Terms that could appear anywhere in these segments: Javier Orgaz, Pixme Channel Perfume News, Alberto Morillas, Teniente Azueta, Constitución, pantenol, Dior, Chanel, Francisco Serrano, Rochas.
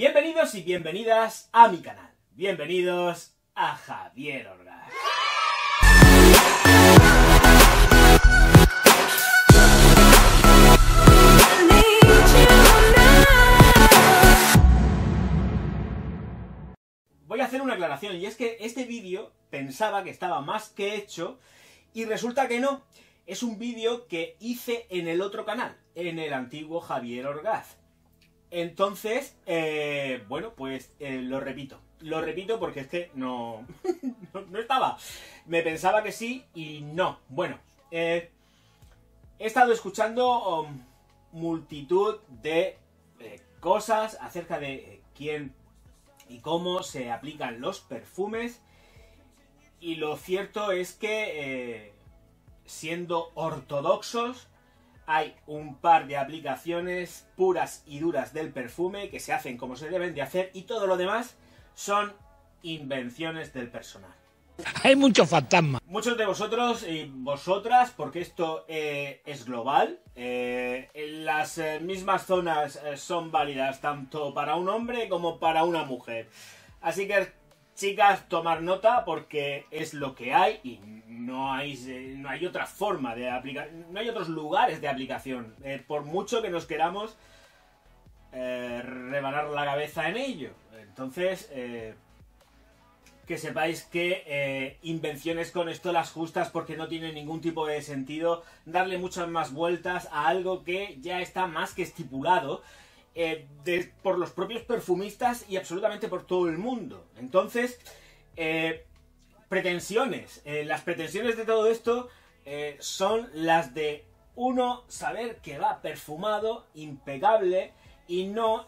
Bienvenidos y bienvenidas a mi canal. Bienvenidos a Javier Orgaz. Voy a hacer una aclaración, y es que este vídeo pensaba que estaba más que hecho, y resulta que no. Es un vídeo que hice en el otro canal, en el antiguo Javier Orgaz. Entonces, bueno, pues lo repito porque es que no estaba. Me pensaba que sí y no. Bueno, he estado escuchando multitud de cosas acerca de quién y cómo se aplican los perfumes, y lo cierto es que siendo ortodoxos, hay un par de aplicaciones puras y duras del perfume que se hacen como se deben de hacer, y todo lo demás son invenciones del personal. Hay muchos fantasmas. Muchos de vosotros y vosotras, porque esto es global, las mismas zonas son válidas tanto para un hombre como para una mujer. Así que, chicas, tomar nota, porque es lo que hay y no hay otra forma de aplicar, no hay otros lugares de aplicación, por mucho que nos queramos rebanar la cabeza en ello. Entonces, que sepáis que invenciones con esto las justas, porque no tiene ningún tipo de sentido darle muchas más vueltas a algo que ya está más que estipulado. Por los propios perfumistas y absolutamente por todo el mundo. Entonces, pretensiones. Las pretensiones de todo esto son las de uno saber que va perfumado, impecable, y no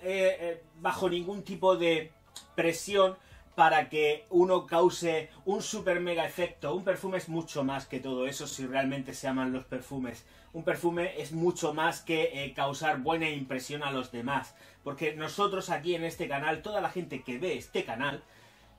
bajo ningún tipo de presión para que uno cause un super mega efecto. Un perfume es mucho más que todo eso, si realmente se aman los perfumes. Un perfume es mucho más que causar buena impresión a los demás. Porque nosotros aquí en este canal, toda la gente que ve este canal,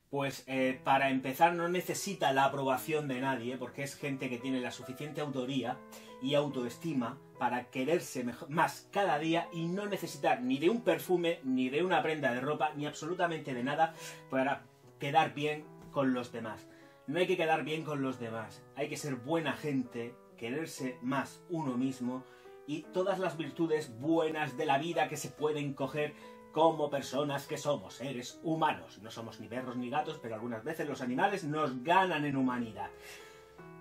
pues para empezar no necesita la aprobación de nadie, porque es gente que tiene la suficiente autoría y autoestima para quererse más cada día y no necesitar ni de un perfume, ni de una prenda de ropa, ni absolutamente de nada para quedar bien con los demás. No hay que quedar bien con los demás, hay que ser buena gente, quererse más uno mismo, y todas las virtudes buenas de la vida que se pueden coger como personas que somos seres humanos. No somos ni perros ni gatos, pero algunas veces los animales nos ganan en humanidad.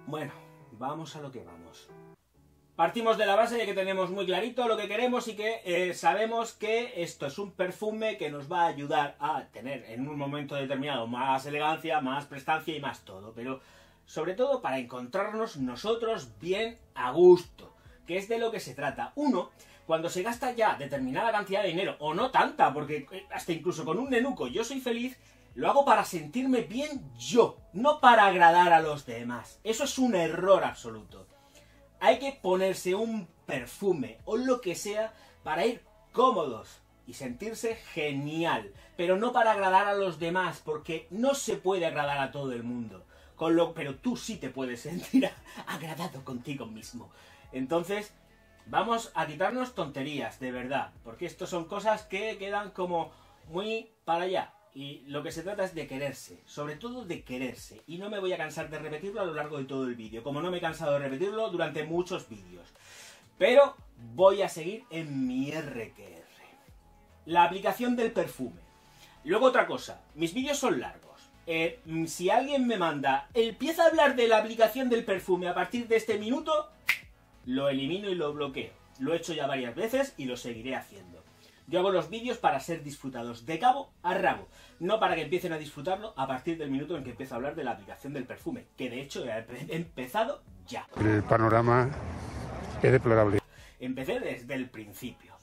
Bueno, vamos a lo que vamos. Partimos de la base de que tenemos muy clarito lo que queremos y que sabemos que esto es un perfume que nos va a ayudar a tener en un momento determinado más elegancia, más prestancia y más todo, pero sobre todo para encontrarnos nosotros bien a gusto, que es de lo que se trata. Uno, cuando se gasta ya determinada cantidad de dinero, o no tanta, porque hasta incluso con un nenuco yo soy feliz, lo hago para sentirme bien yo, no para agradar a los demás. Eso es un error absoluto. Hay que ponerse un perfume o lo que sea para ir cómodos y sentirse genial, pero no para agradar a los demás, porque no se puede agradar a todo el mundo. Pero tú sí te puedes sentir agradado contigo mismo. Entonces, vamos a quitarnos tonterías, de verdad, porque esto son cosas que quedan como muy para allá. Y lo que se trata es de quererse, sobre todo de quererse. Y no me voy a cansar de repetirlo a lo largo de todo el vídeo, como no me he cansado de repetirlo durante muchos vídeos. Pero voy a seguir en mi RQR. La aplicación del perfume. Luego otra cosa, mis vídeos son largos. Si alguien me manda, empieza a hablar de la aplicación del perfume a partir de este minuto, lo elimino y lo bloqueo. Lo he hecho ya varias veces y lo seguiré haciendo. Yo hago los vídeos para ser disfrutados de cabo a rabo, no para que empiecen a disfrutarlo a partir del minuto en que empiezo a hablar de la aplicación del perfume, que de hecho he empezado ya. El panorama es deplorable. Empecé desde el principio.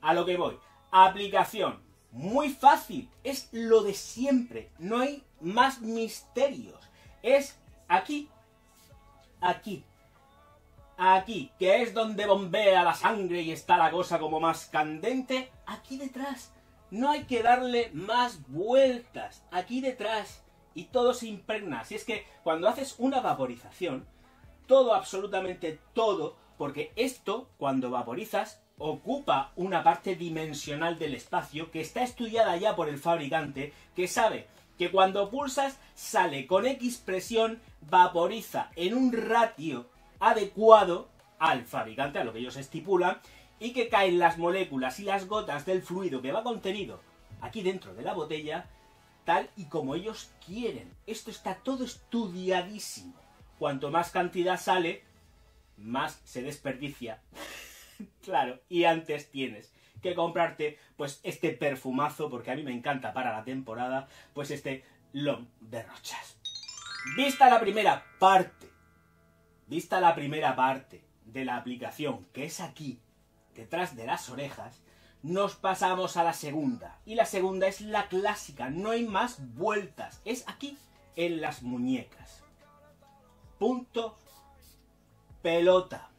A lo que voy. Aplicación. Muy fácil, es lo de siempre, no hay más misterios. Es aquí, aquí, aquí, que es donde bombea la sangre y está la cosa como más candente, aquí detrás. No hay que darle más vueltas, aquí detrás, y todo se impregna. Así es que cuando haces una vaporización, todo, absolutamente todo, porque esto, cuando vaporizas, ocupa una parte dimensional del espacio que está estudiada ya por el fabricante, que sabe que cuando pulsas sale con X presión, vaporiza en un ratio adecuado al fabricante, a lo que ellos estipulan, y que caen las moléculas y las gotas del fluido que va contenido aquí dentro de la botella, tal y como ellos quieren. Esto está todo estudiadísimo. Cuanto más cantidad sale, más se desperdicia. Claro, y antes tienes que comprarte pues este perfumazo, porque a mí me encanta para la temporada, pues este long de Rochas. Vista la primera parte de la aplicación, que es aquí, detrás de las orejas, nos pasamos a la segunda. Y la segunda es la clásica, no hay más vueltas. Es aquí, en las muñecas. Punto, pelota.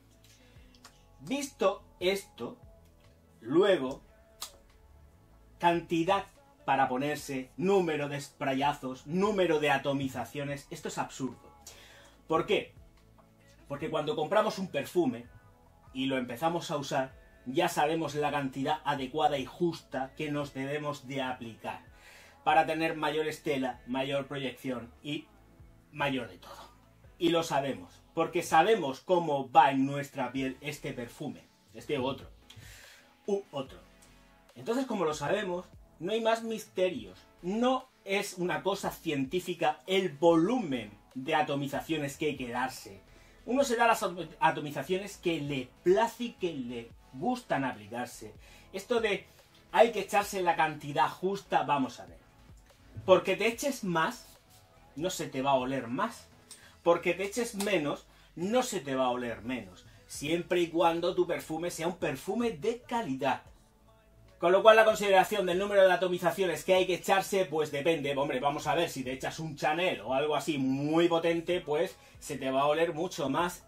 Visto esto, luego, cantidad para ponerse, número de sprayazos, número de atomizaciones. Esto es absurdo. ¿Por qué? Porque cuando compramos un perfume y lo empezamos a usar, ya sabemos la cantidad adecuada y justa que nos debemos de aplicar para tener mayor estela, mayor proyección y mayor de todo. Y lo sabemos, porque sabemos cómo va en nuestra piel este perfume, este u otro. Entonces, como lo sabemos, no hay más misterios. No es una cosa científica el volumen de atomizaciones que hay que darse. Uno se da las atomizaciones que le place y que le gustan aplicarse. Esto de hay que echarse la cantidad justa, vamos a ver. Porque te eches más, no se te va a oler más. Porque te eches menos, no se te va a oler menos. Siempre y cuando tu perfume sea un perfume de calidad. Con lo cual, la consideración del número de atomizaciones que hay que echarse, pues depende. Hombre, vamos a ver, si te echas un Chanel o algo así muy potente, pues se te va a oler mucho más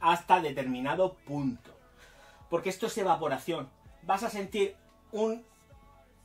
hasta determinado punto. Porque esto es evaporación. Vas a sentir un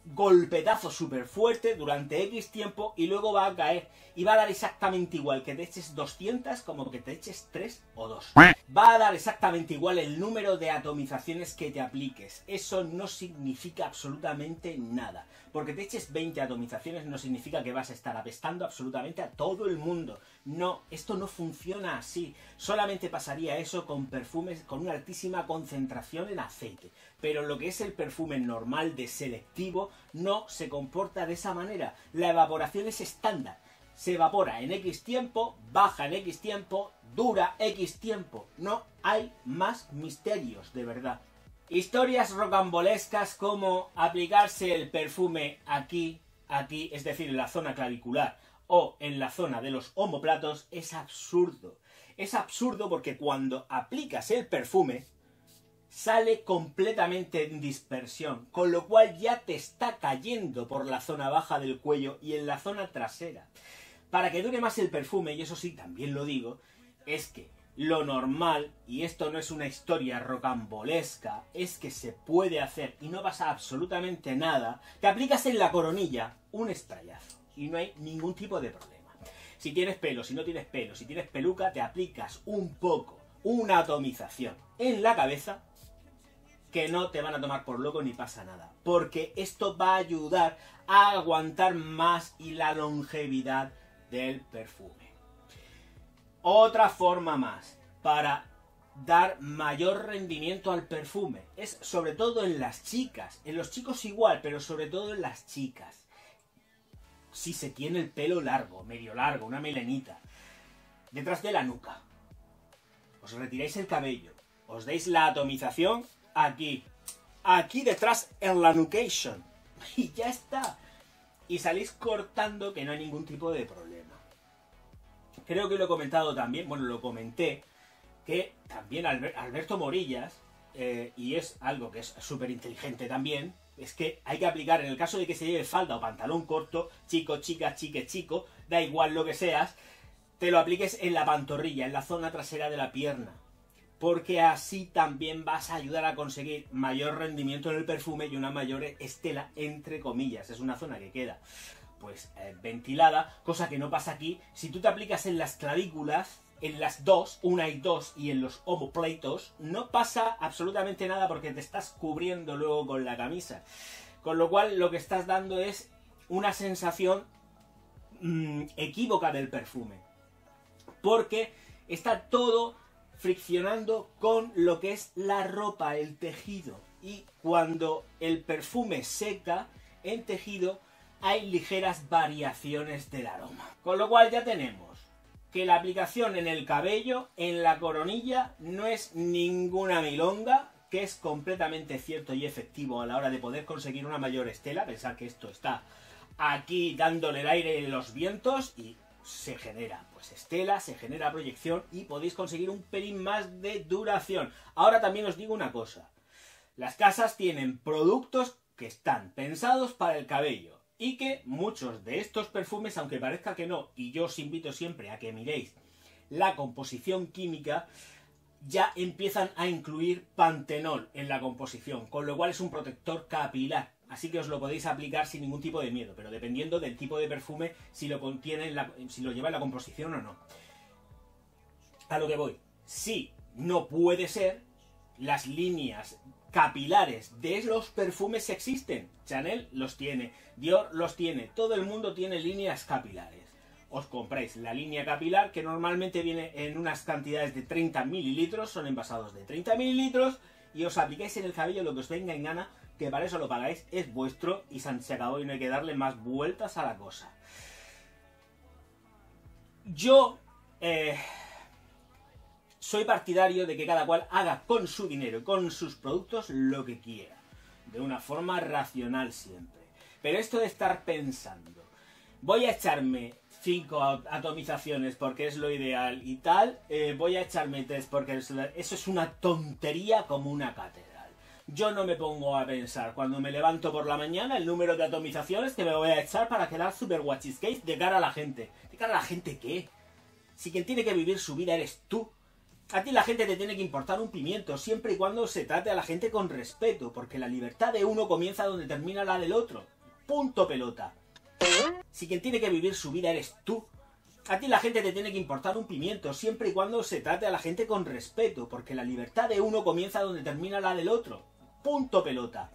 golpetazo súper fuerte durante X tiempo y luego va a caer. Y va a dar exactamente igual que te eches 200 como que te eches 3 o 2. Va a dar exactamente igual el número de atomizaciones que te apliques. Eso no significa absolutamente nada. Porque te eches 20 atomizaciones no significa que vas a estar apestando absolutamente a todo el mundo. No, esto no funciona así. Solamente pasaría eso con perfumes con una altísima concentración en aceite. Pero lo que es el perfume normal de selectivo no se comporta de esa manera. La evaporación es estándar. Se evapora en X tiempo, baja en X tiempo, dura X tiempo. No hay más misterios, de verdad. Historias rocambolescas como aplicarse el perfume aquí, es decir, en la zona clavicular o en la zona de los omóplatos, es absurdo. Es absurdo porque cuando aplicas el perfume sale completamente en dispersión, con lo cual ya te está cayendo por la zona baja del cuello y en la zona trasera. Para que dure más el perfume, y eso sí, también lo digo, es que lo normal, y esto no es una historia rocambolesca, es que se puede hacer y no pasa absolutamente nada, te aplicas en la coronilla un sprayazo y no hay ningún tipo de problema. Si tienes pelo, si no tienes pelo, si tienes peluca, te aplicas un poco, una atomización en la cabeza, que no te van a tomar por loco ni pasa nada, porque esto va a ayudar a aguantar más y la longevidad del perfume. Otra forma más para dar mayor rendimiento al perfume es sobre todo en las chicas, en los chicos igual, pero sobre todo en las chicas. Si se tiene el pelo largo, medio largo, una melenita, detrás de la nuca, os retiráis el cabello, os deis la atomización aquí detrás en la nucation y ya está. Y salís cortando que no hay ningún tipo de problema. Creo que lo he comentado también, bueno, lo comenté, que también Alberto Morillas, y es algo que es súper inteligente también, es que hay que aplicar, en el caso de que se lleve falda o pantalón corto, chico, chica, chique, chico, da igual lo que seas, te lo apliques en la pantorrilla, en la zona trasera de la pierna. Porque así también vas a ayudar a conseguir mayor rendimiento en el perfume y una mayor estela, entre comillas. Es una zona que queda pues ventilada, cosa que no pasa aquí. Si tú te aplicas en las clavículas, en las dos, una y dos, y en los omóplatos, no pasa absolutamente nada porque te estás cubriendo luego con la camisa. Con lo cual lo que estás dando es una sensación equívoca del perfume, porque está todo friccionando con lo que es la ropa, el tejido, y cuando el perfume seca en tejido hay ligeras variaciones del aroma. Con lo cual ya tenemos que la aplicación en el cabello, en la coronilla, no es ninguna milonga, que es completamente cierto y efectivo a la hora de poder conseguir una mayor estela. Pensad que esto está aquí dándole el aire en los vientos y se genera pues estela, se genera proyección y podéis conseguir un pelín más de duración. Ahora también os digo una cosa, las casas tienen productos que están pensados para el cabello y que muchos de estos perfumes, aunque parezca que no, y yo os invito siempre a que miréis la composición química, ya empiezan a incluir pantenol en la composición, con lo cual es un protector capilar. Así que os lo podéis aplicar sin ningún tipo de miedo, pero dependiendo del tipo de perfume, si lo contiene, si lo lleva en la composición o no. A lo que voy. Sí, no puede ser, las líneas capilares de los perfumes existen. Chanel los tiene, Dior los tiene, todo el mundo tiene líneas capilares. Os compráis la línea capilar, que normalmente viene en unas cantidades de 30 mililitros, son envasados de 30 mililitros, y os aplicáis en el cabello lo que os venga en gana, que para eso lo pagáis, es vuestro y se acabó y no hay que darle más vueltas a la cosa. Yo soy partidario de que cada cual haga con su dinero y con sus productos lo que quiera, de una forma racional siempre. Pero esto de estar pensando, voy a echarme 5 atomizaciones porque es lo ideal y tal, voy a echarme 3 porque eso es una tontería como una cátedra. Yo no me pongo a pensar cuando me levanto por la mañana el número de atomizaciones que me voy a echar para quedar super guachiscase de cara a la gente. ¿De cara a la gente qué? Si quien tiene que vivir su vida eres tú. A ti la gente te tiene que importar un pimiento, siempre y cuando se trate a la gente con respeto, porque la libertad de uno comienza donde termina la del otro. Punto pelota. Si quien tiene que vivir su vida eres tú. A ti la gente te tiene que importar un pimiento, siempre y cuando se trate a la gente con respeto, porque la libertad de uno comienza donde termina la del otro. Punto pelota.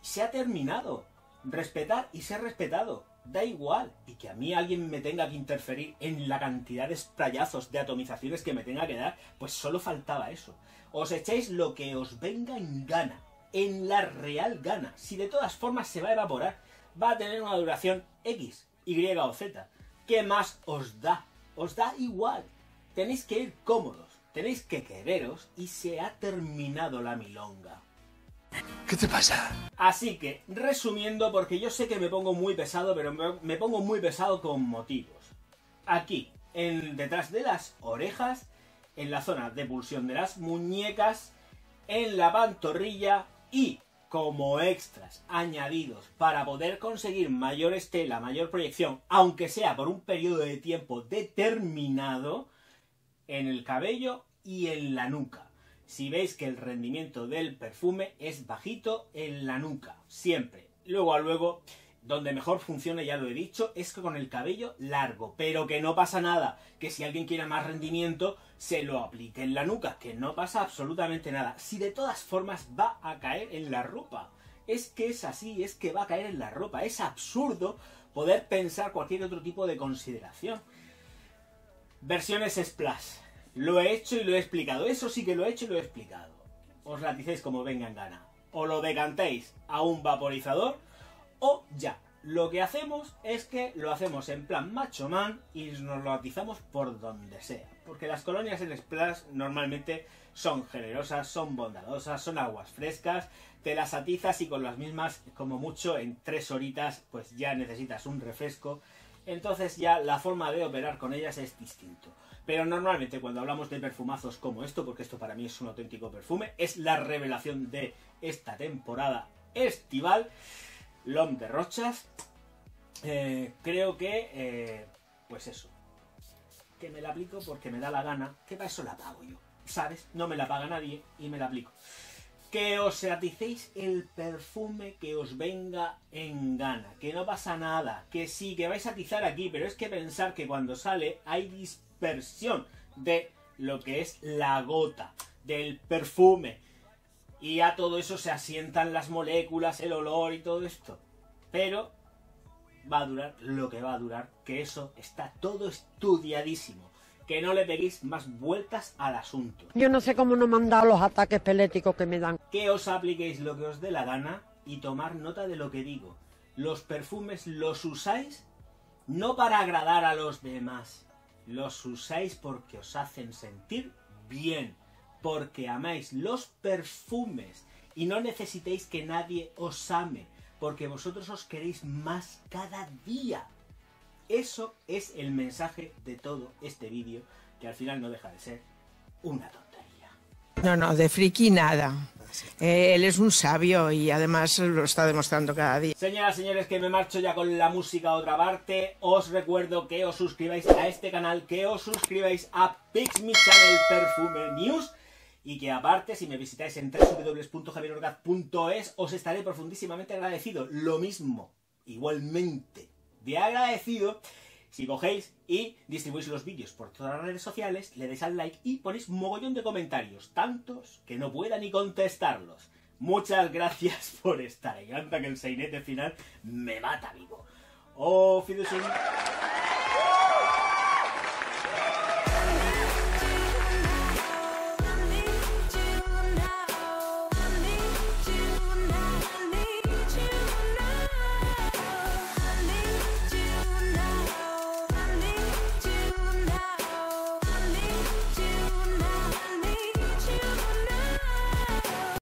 Se ha terminado. Respetar y ser respetado. Da igual. Y que a mí alguien me tenga que interferir en la cantidad de sprayazos, de atomizaciones que me tenga que dar, pues solo faltaba eso. Os echáis lo que os venga en gana. En la real gana. Si de todas formas se va a evaporar, va a tener una duración X, Y o Z. ¿Qué más os da? Os da igual. Tenéis que ir cómodos. Tenéis que quereros y se ha terminado la milonga. ¿Qué te pasa? Así que, resumiendo, porque yo sé que me pongo muy pesado, pero me pongo muy pesado con motivos. Aquí, detrás de las orejas, en la zona de pulsión de las muñecas, en la pantorrilla y, como extras añadidos para poder conseguir mayor estela, mayor proyección, aunque sea por un periodo de tiempo determinado, en el cabello y en la nuca. Si veis que el rendimiento del perfume es bajito en la nuca, siempre. Luego a luego, donde mejor funciona, ya lo he dicho, es con el cabello largo, pero que no pasa nada, que si alguien quiere más rendimiento, se lo aplique en la nuca, que no pasa absolutamente nada. Si de todas formas va a caer en la ropa, es que es así, es que va a caer en la ropa, es absurdo poder pensar cualquier otro tipo de consideración. Versiones splash. Lo he hecho y lo he explicado. Eso sí que lo he hecho y lo he explicado. Os laticéis como venga en gana. O lo decantéis a un vaporizador o ya. Lo que hacemos es que lo hacemos en plan macho man y nos lo atizamos por donde sea. Porque las colonias en splash normalmente son generosas, son bondadosas, son aguas frescas. Te las atizas y con las mismas, como mucho, en 3 horitas pues ya necesitas un refresco. Entonces ya la forma de operar con ellas es distinto. Pero normalmente cuando hablamos de perfumazos como esto, porque esto para mí es un auténtico perfume, es la revelación de esta temporada estival, L'Homme de Rochas, creo que, pues eso, que me la aplico porque me da la gana, que para eso la pago yo, ¿sabes? No me la paga nadie y me la aplico. que os aticéis el perfume que os venga en gana, que no pasa nada, que sí, que vais a atizar aquí, pero es que pensar que cuando sale hay dispersión de lo que es la gota, del perfume, y a todo eso se asientan las moléculas, el olor y todo esto, pero va a durar lo que va a durar, que eso está todo estudiadísimo. Que no le peguéis más vueltas al asunto. Yo no sé cómo no me han dado los ataques peléticos que me dan. Que os apliquéis lo que os dé la gana y tomar nota de lo que digo. Los perfumes los usáis no para agradar a los demás. Los usáis porque os hacen sentir bien. Porque amáis los perfumes y no necesitéis que nadie os ame. Porque vosotros os queréis más cada día. Eso es el mensaje de todo este vídeo, que al final no deja de ser una tontería. No, no, de friki nada. Él es un sabio y además lo está demostrando cada día. Señoras, señores, que me marcho ya con la música a otra parte. Os recuerdo que os suscribáis a este canal, que os suscribáis a Pixme Channel Perfume News. Y que aparte, si me visitáis en www.javierorgaz.es, os estaré profundísimamente agradecido. Lo mismo, igualmente de agradecido si cogéis y distribuís los vídeos por todas las redes sociales, le dais al like y ponéis mogollón de comentarios, tantos que no pueda ni contestarlos. Muchas gracias por estar ahí. Anda que el sainete final me mata vivo. Oh, fideos.